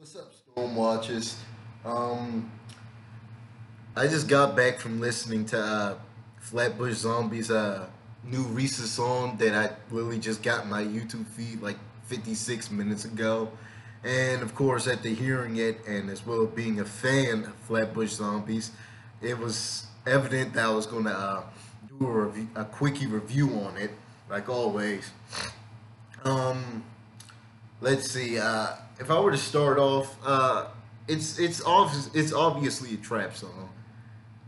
What's up, Storm Watchers? I just got back from listening to Flatbush Zombies' new Risa song that I literally just got in my YouTube feed like 56 minutes ago. And of course, after hearing it and as well being a fan of Flatbush Zombies, it was evident that I was going to do a quickie review on it, like always. Let's see. If I were to start off, it's obviously a trap song.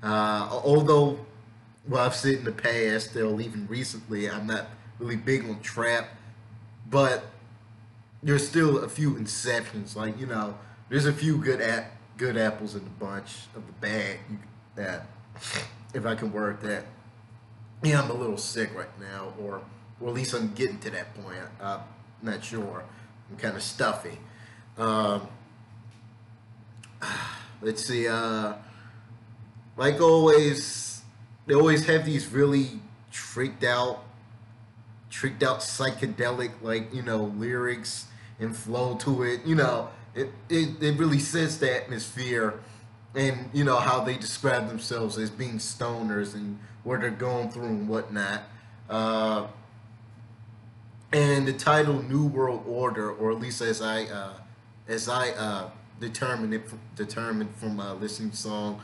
Although what I've said in the past, or even recently, I'm not really big on trap, but there's still a few exceptions. Like, you know, there's a few good apples in the bunch of the bag. If I can word that. Yeah, I'm a little sick right now, or at least I'm getting to that point. I'm not sure. I'm kind of stuffy. Let's see. Like always, they always have these really tricked out psychedelic, like, you know, lyrics and flow to it. You know, it really sets the atmosphere, and you know how they describe themselves as being stoners and what they're going through and whatnot. And the title New World Order, or at least as I determined from listening to the song,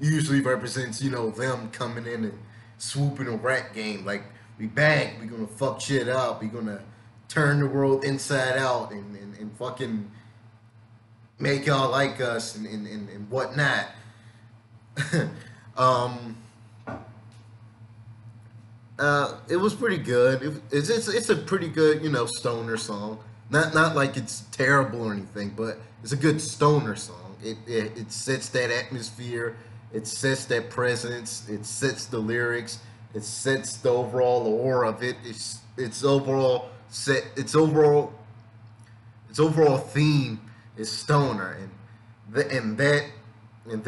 usually represents, you know, them coming in and swooping a rat game, like, we back, we're gonna fuck shit up, we're gonna turn the world inside out and fucking make y'all like us and whatnot. It was pretty good. It's a pretty good, you know, stoner song. Not like it's terrible or anything, but it's a good stoner song. It sets that atmosphere. It sets that presence. It sets the lyrics. It sets the overall aura of it. Its overall theme is stoner, and that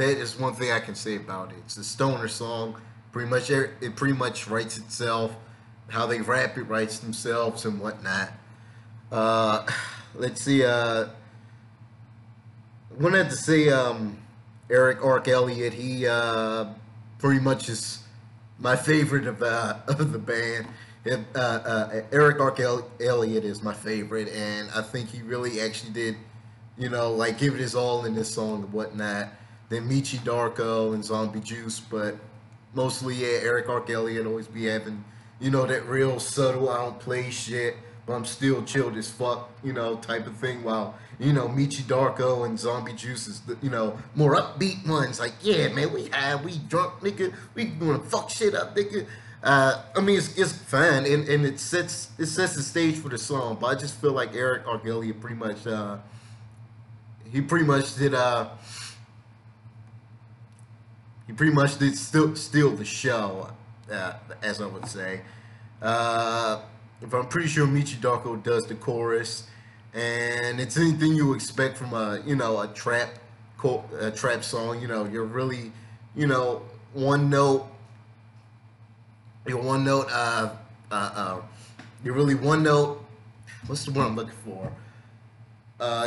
is one thing I can say about it. It's a stoner song. It pretty much writes itself. How they rap, it writes themselves and whatnot. Let's see. I wanted to say Erick Arc Elliott. He pretty much is my favorite of the band. Erick Arc Elliott is my favorite, and I think he really actually did, you know, like, give it his all in this song and whatnot. Then Meechy Darko and Zombie Juice, but mostly, yeah, Erick Arc Elliott always be having, you know, that real subtle, I don't play shit, but I'm still chilled as fuck, you know, type of thing. While, you know, Meechy Darko and Zombie Juice is the, you know, more upbeat ones. Like, yeah, man, we high, we drunk, nigga, we gonna fuck shit up, nigga. I mean, it's fine, and it sets the stage for the song. But I just feel like Erick Arc Elliott pretty much, he pretty much did steal the show, as I would say. If I'm pretty sure Meechy Darko does the chorus, and it's anything you expect from a, you know, a trap song. You know, you're really, you know, one note. What's the word I'm looking for?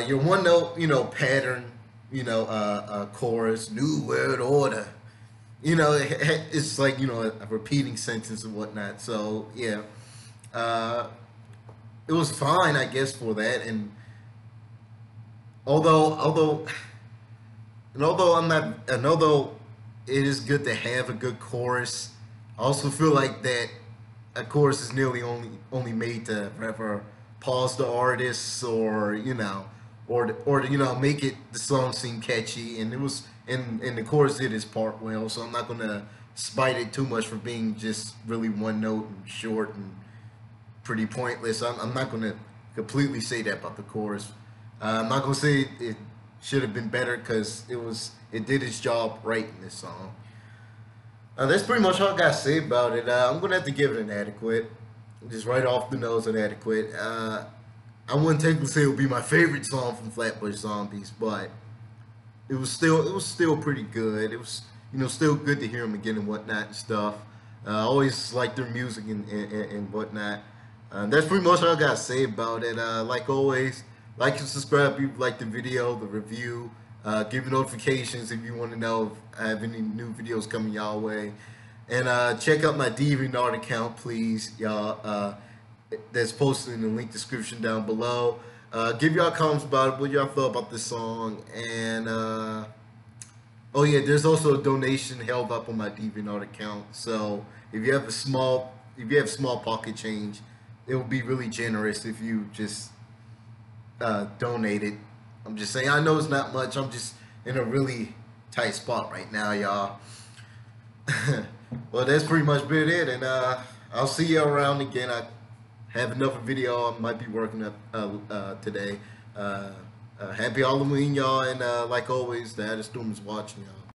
Your one note, you know, pattern, you know, chorus, New World Order. You know, it's like, you know, a repeating sentence and whatnot. So yeah, it was fine, I guess, for that. And although it is good to have a good chorus, I also feel like that a chorus is nearly only made to ever pause the artists, or, you know, or you know, make it the song seem catchy. And it was, and the chorus did its part well, so I'm not gonna spite it too much for being just really one note and short and pretty pointless. I'm not gonna completely say that about the chorus. I'm not gonna say it should have been better, because it did its job right in this song. That's pretty much all I gotta say about it. I'm gonna have to give it an adequate, just right off the nose, an adequate. I wouldn't technically say it would be my favorite song from Flatbush Zombies, but it was still pretty good. It was, you know, still good to hear them again and whatnot and stuff. I always liked their music and whatnot. That's pretty much all I gotta say about it. Like always, Like and subscribe if you liked the video, the review. Give me notifications if you want to know if I have any new videos coming y'all way. And check out my DeviantArt account, please, y'all. That's posted in the link description down below. Give y'all comments about it, what y'all felt about this song. And oh yeah, there's also a donation held up on my DeviantArt account. So if you have small pocket change, it will be really generous if you just donate it. I'm just saying, I know it's not much. I'm just in a really tight spot right now, y'all. Well, that's pretty much been it, and I'll see you around again. I have another video I might be working up today. Happy Halloween, y'all, and like always, the Addis Doom is watching, y'all.